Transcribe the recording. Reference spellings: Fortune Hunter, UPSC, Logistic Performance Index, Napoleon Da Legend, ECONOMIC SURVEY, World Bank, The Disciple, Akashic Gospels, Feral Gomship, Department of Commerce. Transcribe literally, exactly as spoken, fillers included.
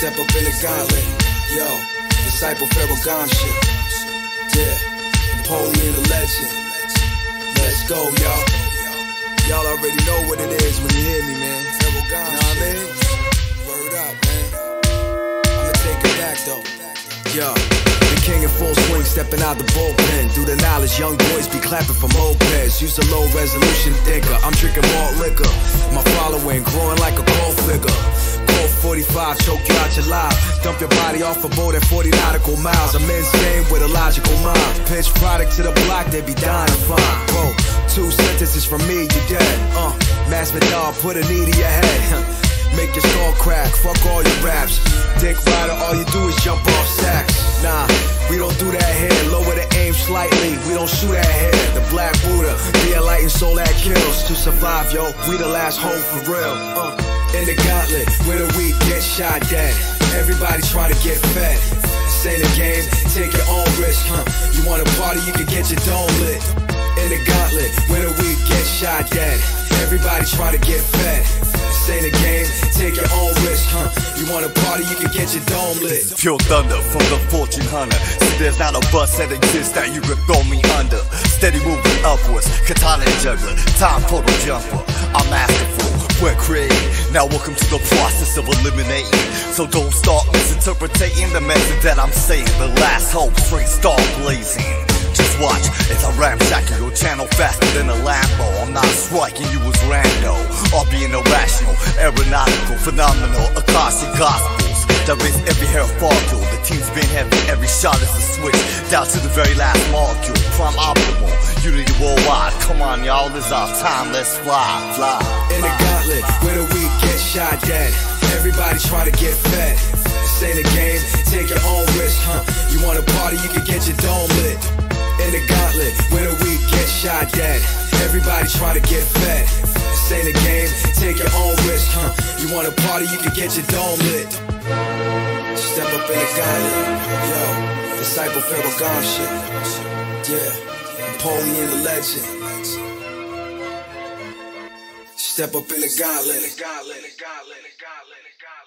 Step up in the gauntlet. Yo, disciple Feral Gomship. Yeah, Napoleon the Legend. Let's go, y'all. Y'all already know what it is when you hear me, man. Feral Gomship. You know what I mean? Word up, man. I'ma take it back, though. Yo. King in full swing, stepping out the bullpen. Through the knowledge, young boys be clapping for mopeds. Use a low resolution thinker. I'm drinking malt liquor. My following growing like a cold figure. Cold forty-five, choke you out your life. Dump your body off a boat at forty nautical miles. I'm insane with a logical mind. Pitch product to the block, they be dying to find. Whoa, two sentences from me, you dead. Uh, mask me dog, put a knee to your head. Make your skull crack, fuck all your raps. Dick rider, all you do is jump off sacks. Nah, we don't do that here. Lower the aim slightly, we don't shoot at here. The black Buddha, the enlightened soul that kills. To survive, yo, we the last hope for real. uh, In the gauntlet, where the weak get shot dead. Everybody try to get fed. This ain't a game, take your own risk. huh. You wanna party, you can get your dome lit. In the gauntlet, where the weak get shot dead. Everybody try to get fed. Say the game, take your own risk, huh? You want a party, you can get your dome lit. Pure thunder from the Fortune Hunter. See, there's not a bus that exists that you could throw me under. Steady moving upwards, katana juggler, time portal jumper. I'm masterful, we're creating. Now welcome to the process of eliminating. So don't start misinterpreting the message that I'm saying. The last hope, straight star blazing. Just watch as I ramshackle your channel faster than a Lambo. I'm not striking you as rando. I'll be an irrational, aeronautical, phenomenal, Akashic Gospels. There is every hair follicle. The team's been heavy, every shot is a switch. Down to the very last molecule, prime optimal. Unity worldwide, come on y'all, it's our time, let's fly, fly. In the gauntlet, where the weak get shot dead. Everybody try to get fed. This ain't a game, take your own risk. huh. You want a party, you can get your dome lit. In the gauntlet, where the weak get shot dead. Everybody try to get fed. This ain't a game, take your own risk. huh. You want a party, you can get your dome lit. Step up in the gauntlet. Yo, disciple Feral Gomship. Yeah, Napoleon the Legend. Step up in the gauntlet.